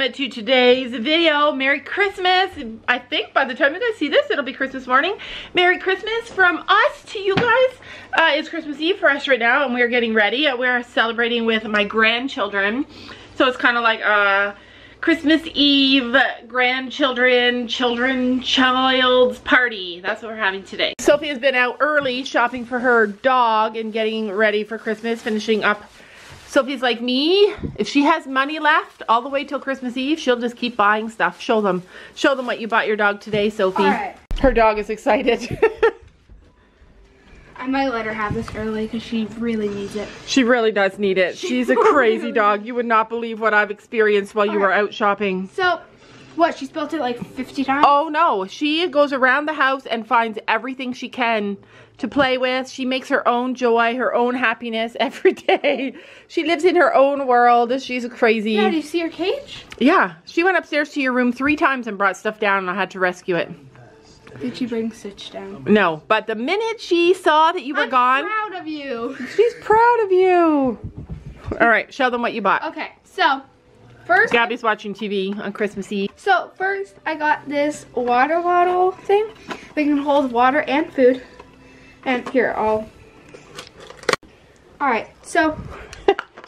welcome to today's video. Merry Christmas. I think by the time you guys see this, it'll be Christmas morning. Merry Christmas from us to you guys. It's Christmas Eve for us right now, and we're getting ready. We're celebrating with my grandchildren. So it's kind of like Christmas Eve, grandchildren, child's party. That's what we're having today. Sophie has been out early shopping for her dog and getting ready for Christmas, finishing up. Sophie's like me. If she has money left all the way till Christmas Eve, she'll just keep buying stuff. Show them what you bought your dog today, Sophie. All right. Her dog is excited. I might let her have this early because she really needs it. She really does need it. She's a crazy dog. You would not believe what I've experienced while you were out shopping. So, what, she spilled it like 50 times? Oh no, she goes around the house and finds everything she can to play with. She makes her own joy, her own happiness every day. She lives in her own world. She's crazy. Yeah, did you see her cage? Yeah, she went upstairs to your room 3 times and brought stuff down and I had to rescue it. Did she bring Stitch down? No, but the minute she saw that you were gone. I'm proud of you. She's proud of you. All right, show them what you bought. Okay, so first. Gabby's watching TV on Christmas Eve. So first I got this water bottle thing. They can hold water and food. And here, all right, so.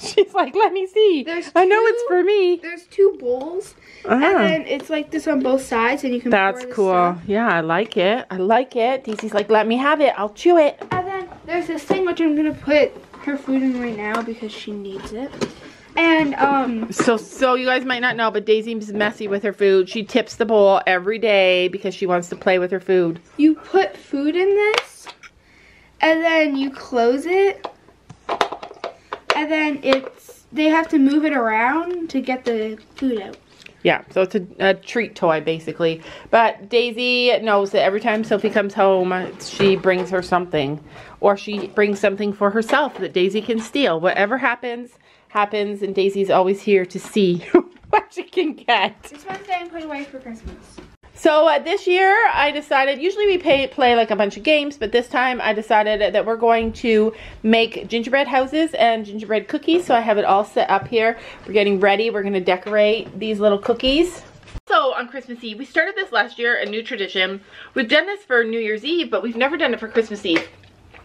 She's like, let me see. I know it's for me. There's 2 bowls. And then it's like this on both sides and you can That's pour cool. Stuff. Yeah, I like it. I like it. Daisy's like, let me have it. I'll chew it. And then there's this thing which I'm going to put her food in right now because she needs it. And so you guys might not know, but Daisy's messy with her food. She tips the bowl every day because she wants to play with her food. You put food in this and then you close it. And then they have to move it around to get the food out. Yeah, so it's a treat toy basically. But Daisy knows that every time Sophie comes home, she brings her something. Or she brings something for herself that Daisy can steal. Whatever happens, happens, and Daisy's always here to see what she can get. This one's getting put away for Christmas. So this year I decided, usually we play like a bunch of games, but this time I decided that we're going to make gingerbread houses and gingerbread cookies. So I have it all set up here. We're getting ready. We're going to decorate these little cookies. So on Christmas Eve, we started this last year, a new tradition. We've done this for New Year's Eve, but we've never done it for Christmas Eve.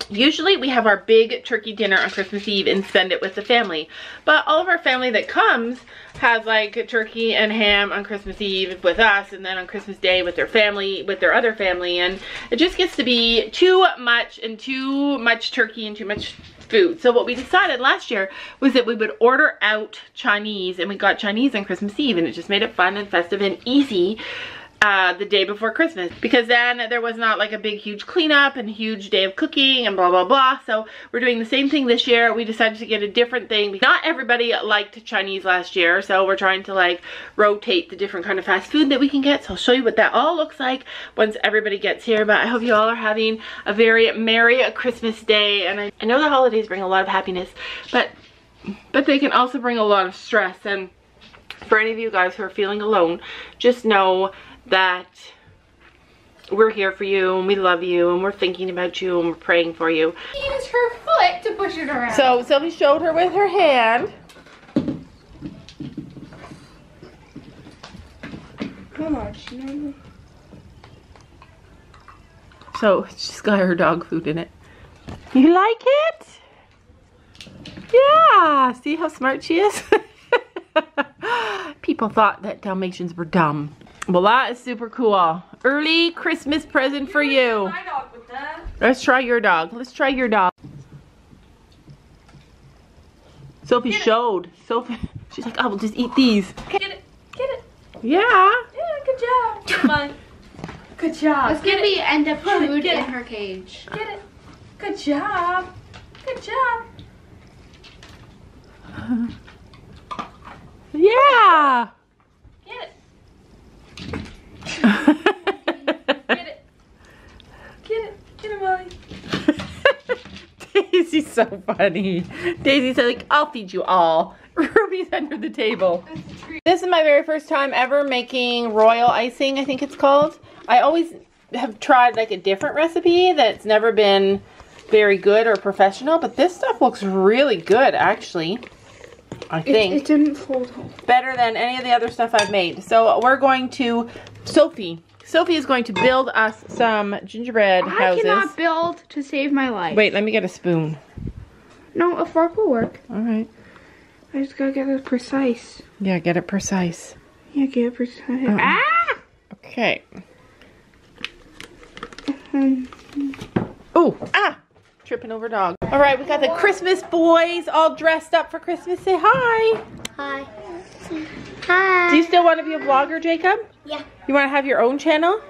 Usually we have our big turkey dinner on Christmas Eve and spend it with the family. But all of our family that comes has like turkey and ham on Christmas Eve with us and then on Christmas Day with their family, with their other family. And it just gets to be too much and too much turkey and too much food. So what we decided last year was that we would order out Chinese, and we got Chinese on Christmas Eve, and it just made it fun and festive and easy. The day before Christmas, because then there was not like a big huge cleanup and huge day of cooking and blah blah blah. So we're doing the same thing this year. We decided to get a different thing. Not everybody liked Chinese last year, so we're trying to like rotate the different kind of fast food that we can get. So I'll show you what that all looks like once everybody gets here. But I hope you all are having a very merry Christmas day, and I know the holidays bring a lot of happiness, but they can also bring a lot of stress. And for any of you guys who are feeling alone, just know that we're here for you, and we love you, and we're thinking about you, and we're praying for you. She used her foot to push it around. So Sylvie showed her with her hand. Come on, she. So she's got her dog food in it. You like it? Yeah. See how smart she is? People thought that Dalmatians were dumb. Well, that is super cool. Early Christmas present for you. My dog with that. Let's try your dog. Let's try your dog. Sophie showed. Sophie, she's like, I will just eat these. Get it. Get it. Yeah. Yeah, good job. Come on. Good job. Let's get me end up food in her cage. Get it. Good job. Good job. Yeah. Get it. Get it. Get it. Get it, Molly. Daisy's so funny. Daisy's like, I'll feed you all. Ruby's under the table. This is my very first time ever making royal icing, I think it's called. I always have tried like a different recipe that's never been very good or professional, but this stuff looks really good actually. I think. It didn't fold. Better than any of the other stuff I've made. So we're going to, Sophie is going to build us some gingerbread houses. I cannot build to save my life. Wait, let me get a spoon. No, a fork will work. All right. I just gotta get it precise. Yeah, get it precise. Yeah, get it precise. Ah! Okay. Oh, ah! Tripping over dog. All right, we got the Christmas boys all dressed up for Christmas. Say hi. Hi. Hi. Do you still want to be a vlogger, Jacob? Yeah. You want to have your own channel?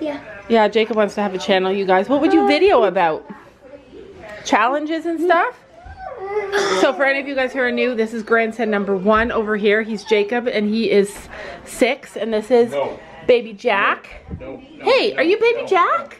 Yeah. Yeah, Jacob wants to have a channel, you guys. What would you video about? Challenges and stuff? So for any of you guys who are new, this is grandson number one over here. He's Jacob, and he is 6, and this is baby Jack. No, hey, are you baby Jack?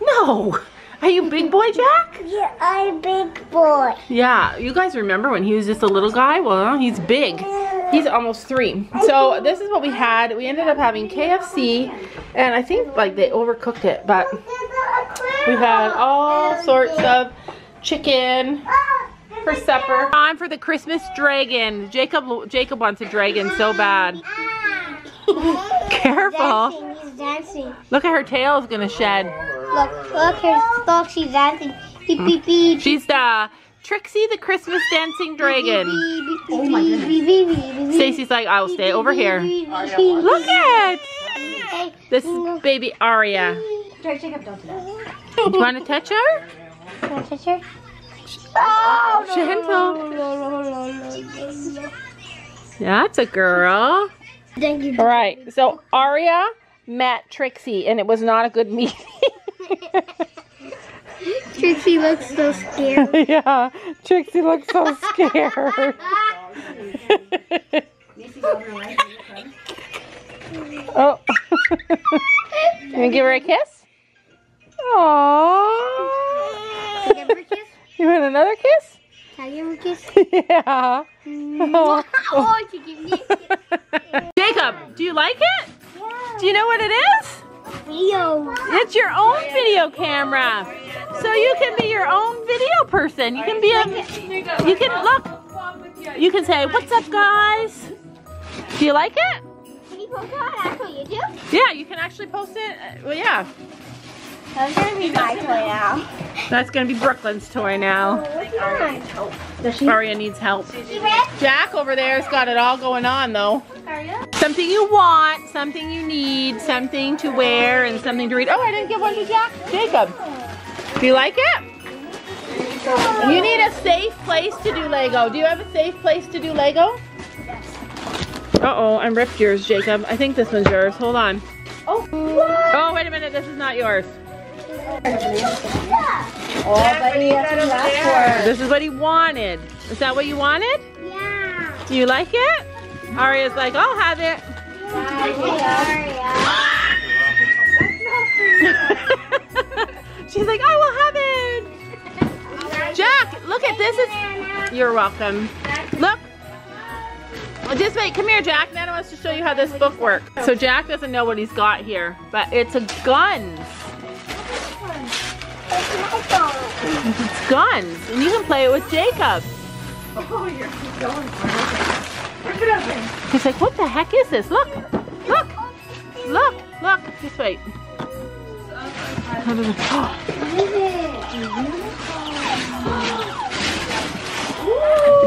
No. Are you big boy Jack? Yeah, I'm big boy. Yeah, you guys remember when he was just a little guy? Well, he's big. He's almost 3. So this is what we had. We ended up having KFC, and I think like they overcooked it, but we had all sorts of chicken for supper. Time for the Christmas dragon. Jacob wants a dragon so bad. Careful. He's dancing. Look at her tail is gonna shed. Look, her stalk, she's dancing. Beep, beep, beep. She's Trixie the Christmas dancing dragon. Oh my goodness. Stacy's like, I'll stay over here. Look at it. This is baby Aria. Do you want to touch her? You want to touch her? Oh, gentle. That's a girl. All right, so Aria met Trixie, and it was not a good meeting. Trixie looks so scared. Yeah, Trixie looks so scared. Oh, you wanna give her a kiss? Aww. Can I give her a kiss? You want another kiss? Can I give her a kiss? Yeah. Oh, oh she gave me a kiss. Jacob, do you like it? Yeah. Do you know what it is? Video. It's your own video camera, so you can be your own video person. You can be a. You can look. You can say, "What's up, guys?" Do you like it? Can you post it on YouTube? Yeah, you can actually post it. Well, yeah. That's gonna be my toy now. That's gonna be Brooklyn's toy now. Aria needs help. Jack over there's got it all going on though. Something you want, something you need, something to wear, and something to read. Oh, I didn't give one to Jack. Jacob, do you like it? You need a safe place to do Lego. Do you have a safe place to do Lego? Uh-oh, I ripped yours, Jacob. I think this one's yours. Hold on. Oh, wait a minute. This is not yours. This is what he wanted. Is that what you wanted? Yeah. Do you like it? Aria's like, I'll have it. She's like, I will have it. Jack, look at this. You're welcome. Look. Just wait. Come here, Jack. Nana wants to show you how this book works. So Jack doesn't know what he's got here, but it's a guns. It's guns, and you can play it with Jacob. Oh, you're going for it. He's like, what the heck is this? Look, look, look, look. Just wait.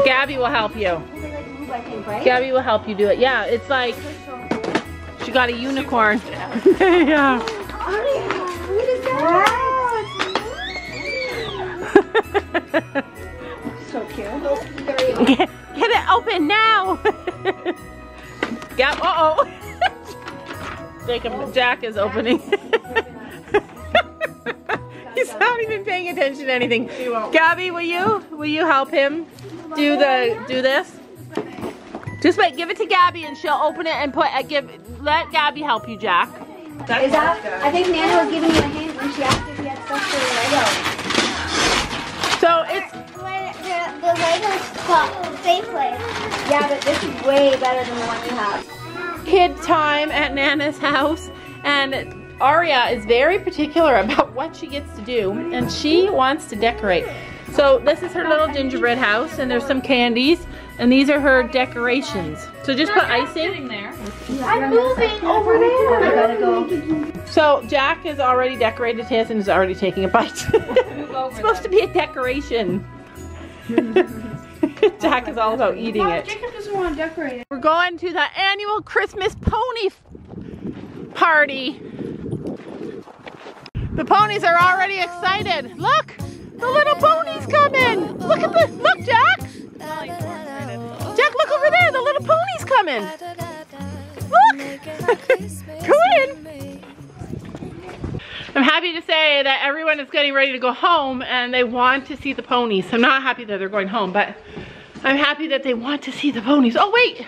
Gabby will help you. Gabby will help you do it. Yeah, it's like she got a unicorn. Yeah. So cute. Get it open now! Yep, uh-oh. Jack is opening. He's not even paying attention to anything. Gabby, will you help him do this? Just wait, give it to Gabby and she'll open it and let Gabby help you, Jack. I think Nana was giving you a hand when she asked if you had stuff for Lego. So it's the Lego's called Safe Place. Yeah, but this is way better than the one you have. Kid time at Nana's house, and Aria is very particular about what she gets to do, and she wants to decorate. So this is her little gingerbread house, and there's some candies, And these are her decorations. So just put icing. I'm moving over there. So Jack has already decorated his and is already taking a bite. It's supposed to be a decoration. Jack is all about eating it. Jacob doesn't want to decorate it. We're going to the annual Christmas pony party. The ponies are already excited. Look, the little ponies coming. Look at the, look Jack. Jack, look over there, the little ponies coming. Look, come in. I'm happy to say that everyone is getting ready to go home and they want to see the ponies. I'm not happy that they're going home, but I'm happy that they want to see the ponies. Oh wait,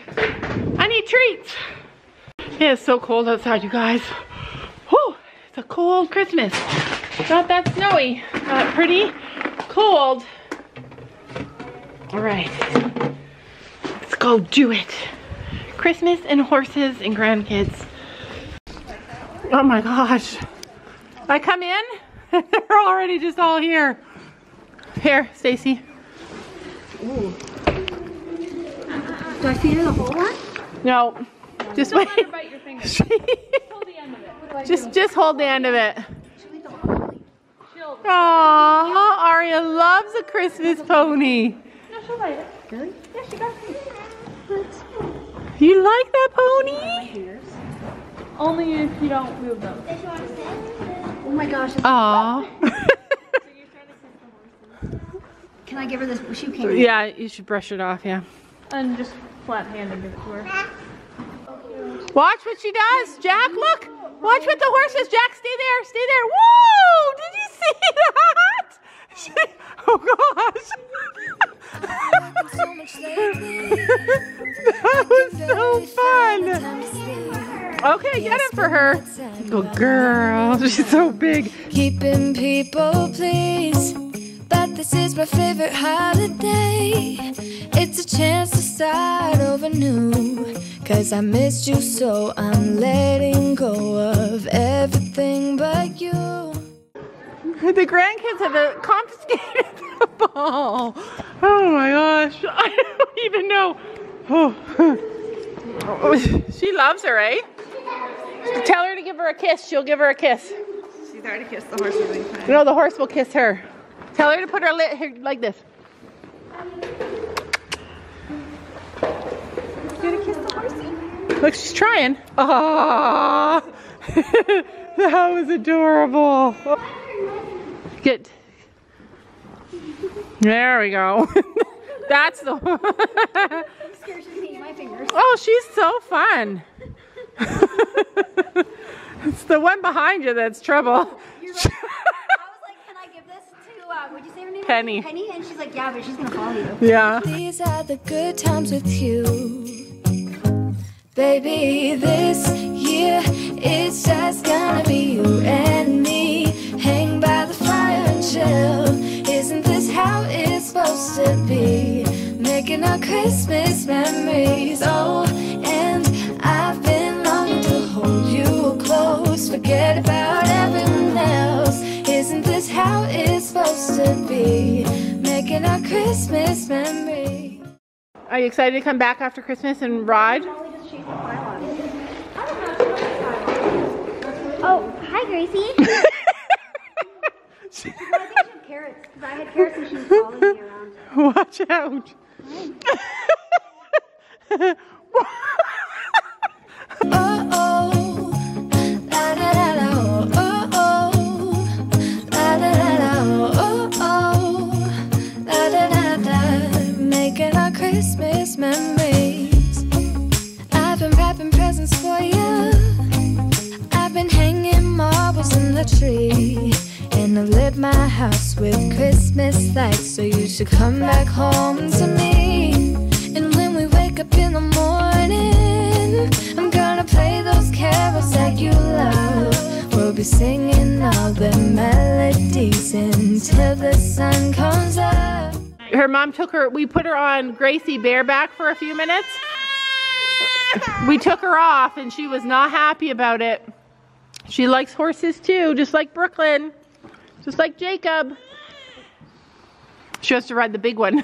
I need treats. It is so cold outside, you guys. Whew. It's a cold Christmas. Not that snowy, but pretty cold. All right, let's go do it. Christmas and horses and grandkids. Oh my gosh. I come in, they're already just all here. Here, Stacy. Ooh. Do I feed her the whole one? No, just don't wait. Let her bite your fingers. Just hold the end of it. Aww, Aria loves a Christmas pony. No, she'll bite it. Really? Yeah, she got it. You like that pony? Only if you don't move them. Oh my gosh. Aww. Can I give her this? She can't. Yeah, you should brush it off, yeah. And just flat hand and give it to her. Watch what she does. Jack, look. Watch with the horses, Jack. Stay there. Stay there. Whoa! Did you see that? She, oh gosh! That was so fun. Okay, get it for her. Good girl. She's so big. Keeping people pleased, but this is my favorite holiday. It's a chance to start over new. 'Cause I missed you, so I'm letting go of everything but you. The grandkids have confiscated the ball. Oh my gosh, I don't even know. Oh. She loves her, eh? Tell her to give her a kiss, she'll give her a kiss. She's already kissed the horse really fast. No, the horse will kiss her. Tell her to put her lip here like this. Look, she's trying. Ah, that was adorable. Good. There we go. That's the one. I'm scared she's eating my fingers. Oh, she's so fun. It's the one behind you that's trouble. You're right. What'd you say her name? Penny. Penny, and she's like, yeah, but she's gonna follow you. Yeah. These are the good times with you. Baby, this year it's just gonna be you and me. Hang by the fire and chill. Isn't this how it's supposed to be? Making our Christmas memories. Oh, and I've been longing to hold you close. Forget about everyone else. Isn't this how it's supposed to be? Making our Christmas memories. Are you excited to come back after Christmas and ride? Oh, hi Gracie. She, I think she had carrots, because I had carrots and she was following me around. Watch out. Making our Christmas memories. I've been wrapping presents for you. Been hanging marbles in the tree, and I lit my house with Christmas lights, so you should come back home to me. And when we wake up in the morning, I'm gonna play those carols that you love. We'll be singing all the melodies until the sun comes up. Her mom took her, we put her on Gracie bareback for a few minutes. We took her off and she was not happy about it. She likes horses too, just like Brooklyn, just like Jacob. She wants to ride the big one.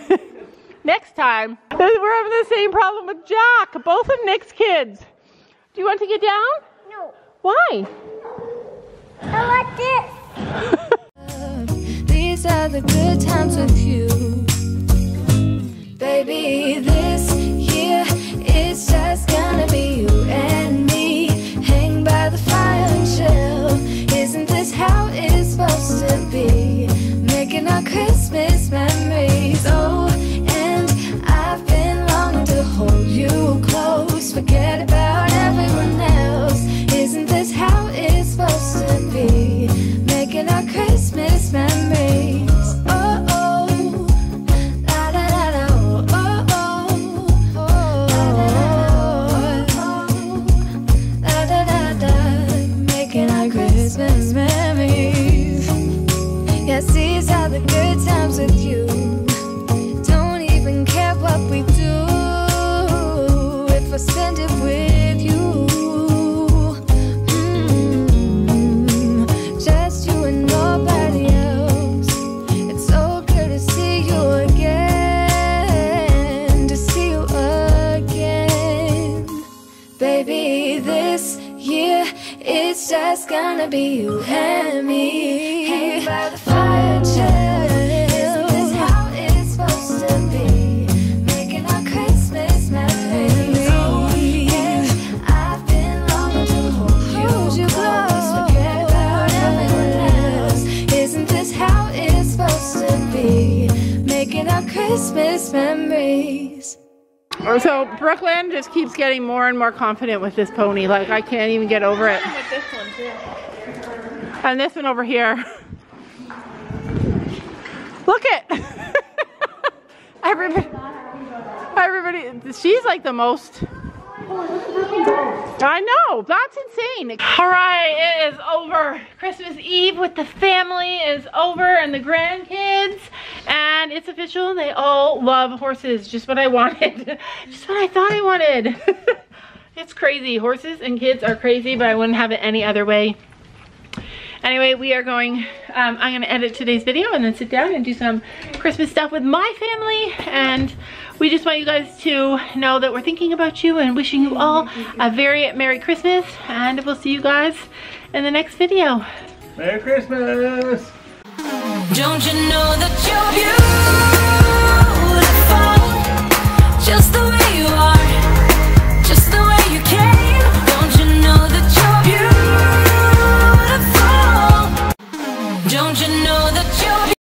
next time. We're having the same problem with Jack, both of Nick's kids. Do you want to get down? No. Why? I like this. These are the good times with you. Baby, this year it's just gonna be you and me. Hang by the fire and chill. Isn't this how it's supposed to be? Making our Christmas memories. Oh, and I've been longing to hold you close. Forget about everyone else. Isn't this how it's supposed to be? Making our Christmas memories. Oh, these are the good times with you. Don't even care what we do if I spend it with you. Just you and nobody else. It's so good to see you again, to see you again. Baby, this year it's just gonna be you and me. Hang by the fire and chill. Isn't this how it's supposed to be? Making our Christmas memories. Oh, yeah. I've been longing to hold you close. Forget about everyone else. Isn't this how it's supposed to be? Making our Christmas memories. So Brooklyn just keeps getting more and more confident with this pony. Like, I can't even get over it. With this one too. And this one over here. Look at everybody. She's like the most. I know, that's insane. All right, it is over. Christmas Eve with the family is over and the grandkids, and it's official. They all love horses, just what I wanted. Just what I thought I wanted. It's crazy. Horses and kids are crazy, but I wouldn't have it any other way. Anyway, we are going, I'm going to edit today's video and then sit down and do some Christmas stuff with my family. And we just want you guys to know that we're thinking about you and wishing you all a very Merry Christmas. And we'll see you guys in the next video. Merry Christmas! Don't you know that